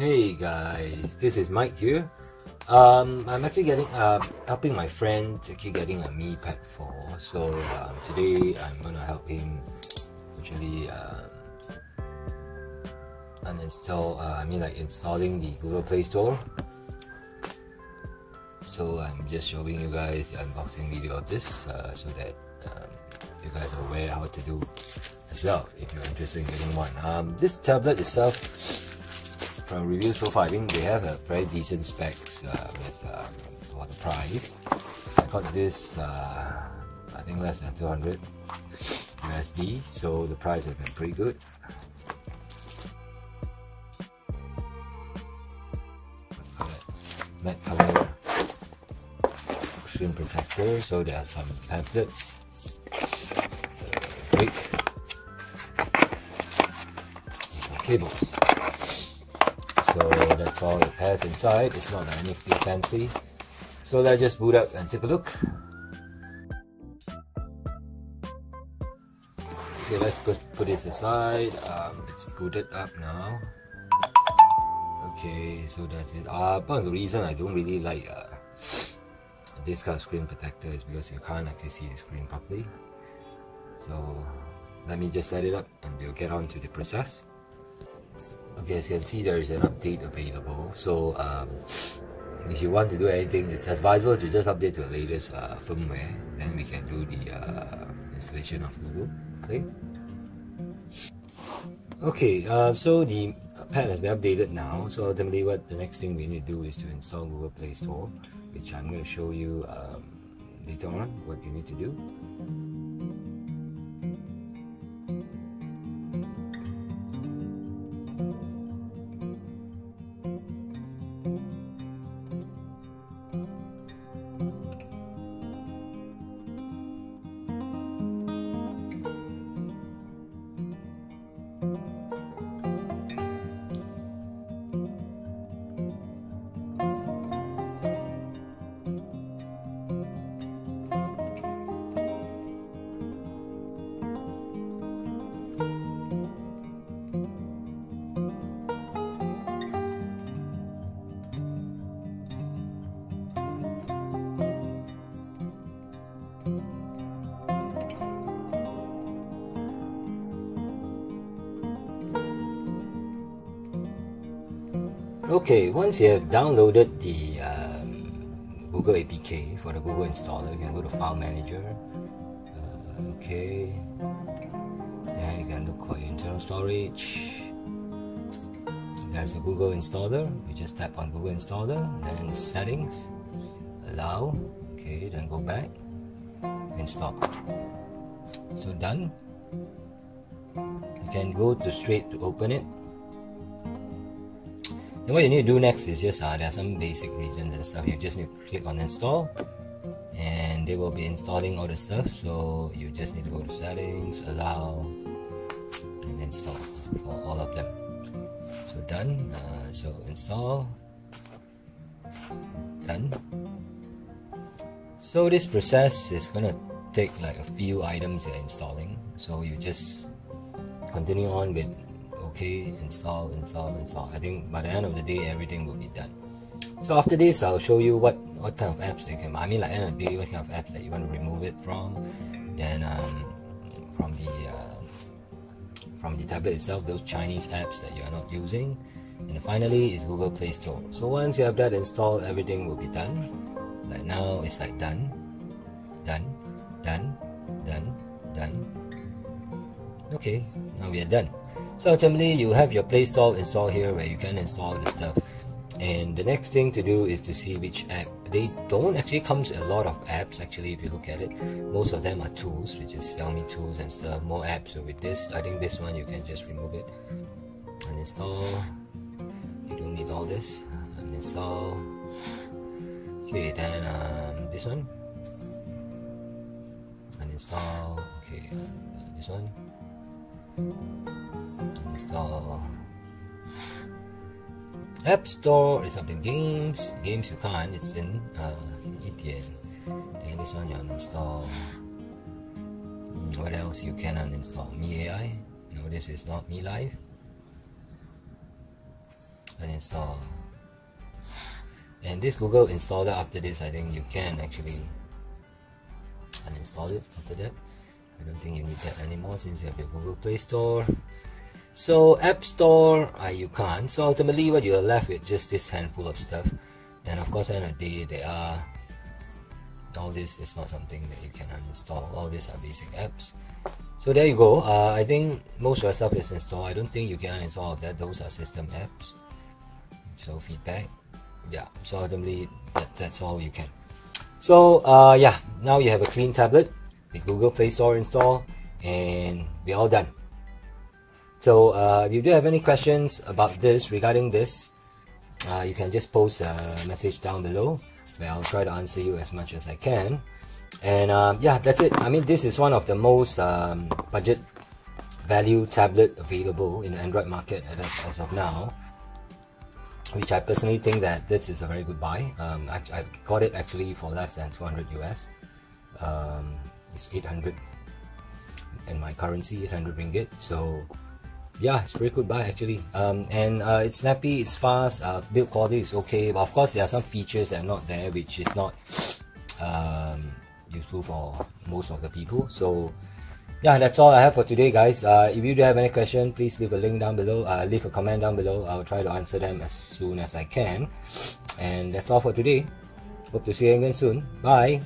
Hey guys, this is Mike here. I'm actually helping my friend actually getting a Mi Pad 4. So today I'm gonna help him actually installing the Google Play Store. So I'm just showing you guys the unboxing video of this so that you guys are aware how to do as well if you're interested in getting one. This tablet itself, from reviews so far, I think they have a very decent specs for the price. I got this, I think less than 200 USD, so the price has been pretty good. Matte cover, screen protector, so there are some pamphlets. Brick, cables. So that's all it has inside. It's not anything fancy. So let's just boot up and take a look. Okay, let's put this aside. It's booted up now. Okay, so that's it. But the reason I don't really like this kind of screen protector is because you can't actually see the screen properly. So let me just set it up and we'll get on to the process. Okay, as you can see, there is an update available. So if you want to do anything, it's advisable to just update to the latest firmware. Then we can do the installation of Google Play. Okay, so the pad has been updated now. So ultimately, what the next thing we need to do is to install Google Play Store, which I'm going to show you later on what you need to do. Okay, once you have downloaded the Google APK for the Google Installer, you can go to File Manager. Okay, then you can look for your internal storage. There's a Google Installer. You just tap on Google Installer, then Settings, Allow. Okay, then go back and stop. So done. You can go straight to open it. And what you need to do next is just there are some basic reasons and stuff. You just need to click on install and they will be installing all the stuff, so you just need to go to settings, allow, and install for all of them. So done. So install, done. So this process is gonna take like a few items you're installing, so you just continue on with okay, install. I think by the end of the day, everything will be done. So after this, I'll show you what kind of apps they can. What kind of apps that you want to remove it from. Then from the tablet itself, those Chinese apps that you are not using. And finally, is Google Play Store. So once you have that installed, everything will be done. Like now, it's like done. Okay, now we are done. So ultimately, you have your Play Store installed here where you can install the stuff. And the next thing to do is to see which app. They don't actually come with a lot of apps actually if you look at it. Most of them are tools, which is Xiaomi tools and stuff, more apps. So with this, I think this one you can just remove it. Uninstall. You don't need all this. Uninstall. Okay, then this one. Uninstall. Okay, this one. Install. App Store is up in games. Games you can't. It's in ETN. And this one you uninstall. What else you can uninstall? Mi AI. No, this is not Mi Live. and install. And this Google Installer, after this I think you can actually uninstall it after that. I don't think you need that anymore since you have your Google Play Store. So App Store, you can't. So ultimately what you're left with just this handful of stuff. And of course at the end of the day, they are, all this is not something that you can uninstall. All these are basic apps. So there you go. I think most of your stuff is installed. I don't think you can uninstall all of that. Those are system apps. So feedback. Yeah, so ultimately that's all you can. So yeah, now you have a clean tablet with Google Play Store install, and we're all done. So if you do have any questions about this, regarding this, you can just post a message down below where I'll try to answer you as much as I can. And yeah, that's it. I mean, this is one of the most budget value tablet available in the Android market as of now, which I personally think that this is a very good buy. I got it actually for less than 200 US. It's 800 in my currency, 800 ringgit. So yeah, it's pretty good buy actually. And it's snappy, it's fast, build quality is okay. But of course, there are some features that are not there, which is not useful for most of the people. So yeah, that's all I have for today, guys. If you do have any question, please leave a link down below, leave a comment down below. I'll try to answer them as soon as I can. And that's all for today. Hope to see you again soon. Bye.